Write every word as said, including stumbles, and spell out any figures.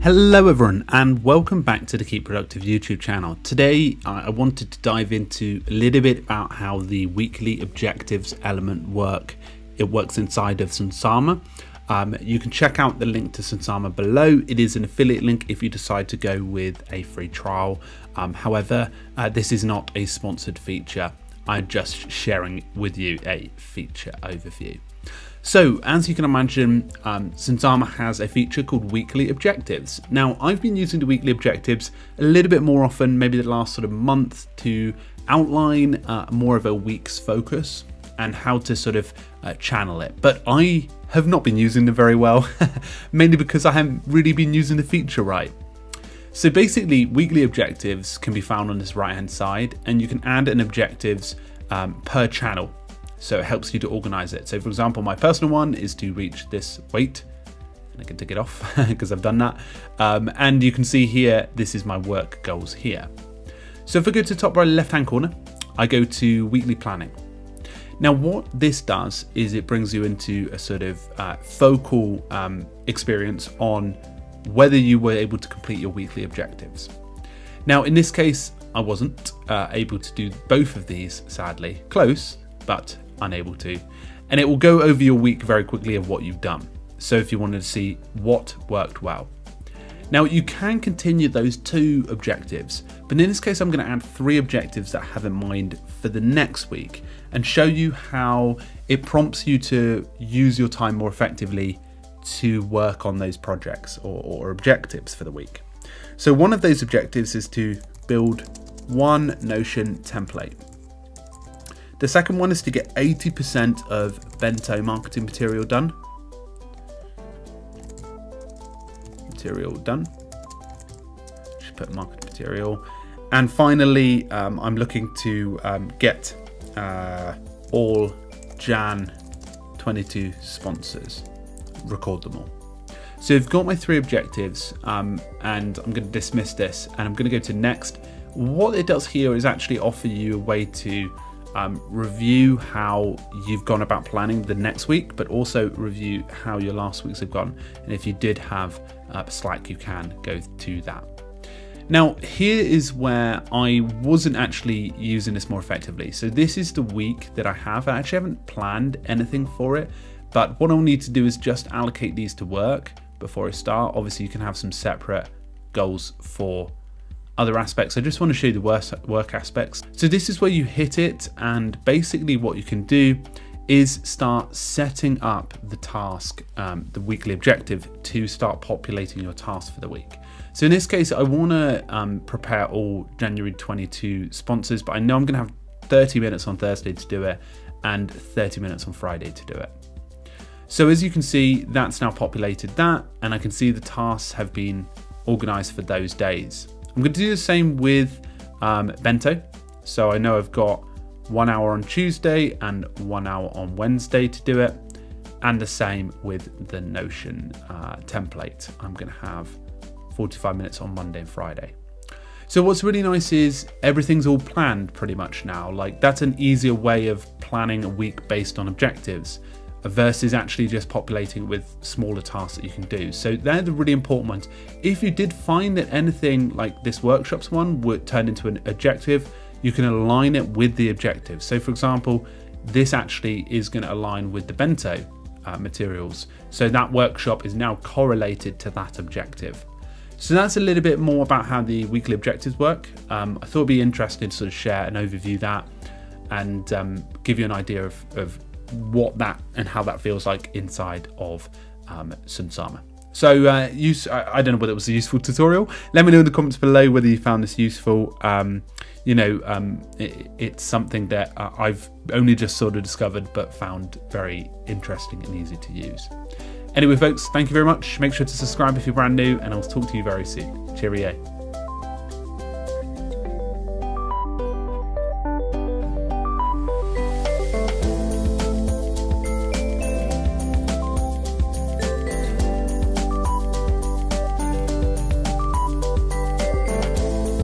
Hello everyone and welcome back to the Keep Productive YouTube channel. Today I wanted to dive into a little bit about how the weekly objectives element work. It works inside of Sunsama. Um, you can check out the link to Sunsama below. It is an affiliate link if you decide to go with a free trial. Um, however, uh, this is not a sponsored feature. I'm just sharing with you a feature overview. So as you can imagine, um, Sunsama has a feature called weekly objectives. Now I've been using the weekly objectives a little bit more often, maybe the last sort of month, to outline uh, more of a week's focus and how to sort of uh, channel it. But I have not been using them very well, mainly because I haven't really been using the feature right. So basically weekly objectives can be found on this right hand side, and you can add an objectives um, per channel. So it helps you to organize it. So for example, my personal one is to reach this weight. I can take it off because I've done that. Um, and you can see here, this is my work goals here. So if I go to the top right left-hand corner, I go to weekly planning. Now what this does is it brings you into a sort of uh, focal um, experience on whether you were able to complete your weekly objectives. Now in this case, I wasn't uh, able to do both of these, sadly. Close, but unable to. And it will go over your week very quickly of what you've done. So if you wanted to see what worked well. Now you can continue those two objectives, but in this case, I'm going to add three objectives that I have in mind for the next week and show you how it prompts you to use your time more effectively to work on those projects or, or objectives for the week. So one of those objectives is to build one Notion template. The second one is to get eighty percent of bento marketing material done. Material done. Should put marketing material. And finally, um, I'm looking to um, get uh, all January twenty-two sponsors. Record them all. So I've got my three objectives, um, and I'm going to dismiss this, and I'm going to go to next. What it does here is actually offer you a way to Um, review how you've gone about planning the next week, but also review how your last weeks have gone. And if you did have uh, Slack, you can go to that. Now, here is where I wasn't actually using this more effectively. So this is the week that I have. I actually haven't planned anything for it, but what I'll need to do is just allocate these to work before I start. Obviously, you can have some separate goals for other aspects. I just want to show you the work, work aspects. So this is where you hit it, and basically what you can do is start setting up the task, um, the weekly objective, to start populating your task for the week. So in this case, I want to um, prepare all January twenty-two sponsors, but I know I'm going to have thirty minutes on Thursday to do it and thirty minutes on Friday to do it. So as you can see, that's now populated that, and I can see the tasks have been organized for those days. I'm going to do the same with um, bento. So I know I've got one hour on Tuesday and one hour on Wednesday to do it. And the same with the Notion uh, template. I'm going to have forty-five minutes on Monday and Friday. So what's really nice is everything's all planned pretty much now. Like, that's an easier way of planning a week based on objectives versus actually just populating with smaller tasks that you can do. So they're the really important ones. If you did find that anything like this workshops one would turn into an objective, you can align it with the objective. So for example, this actually is going to align with the bento uh, materials. So that workshop is now correlated to that objective. So that's a little bit more about how the weekly objectives work. Um, I thought it'd be interesting to sort of share and overview that and um, give you an idea of, of what that and how that feels like inside of um, Sunsama. So uh, use, I, I don't know whether it was a useful tutorial. Let me know in the comments below whether you found this useful. Um, you know, um, it, it's something that uh, I've only just sort of discovered, but found very interesting and easy to use. Anyway, folks, thank you very much. Make sure to subscribe if you're brand new, and I'll talk to you very soon. Cheerio.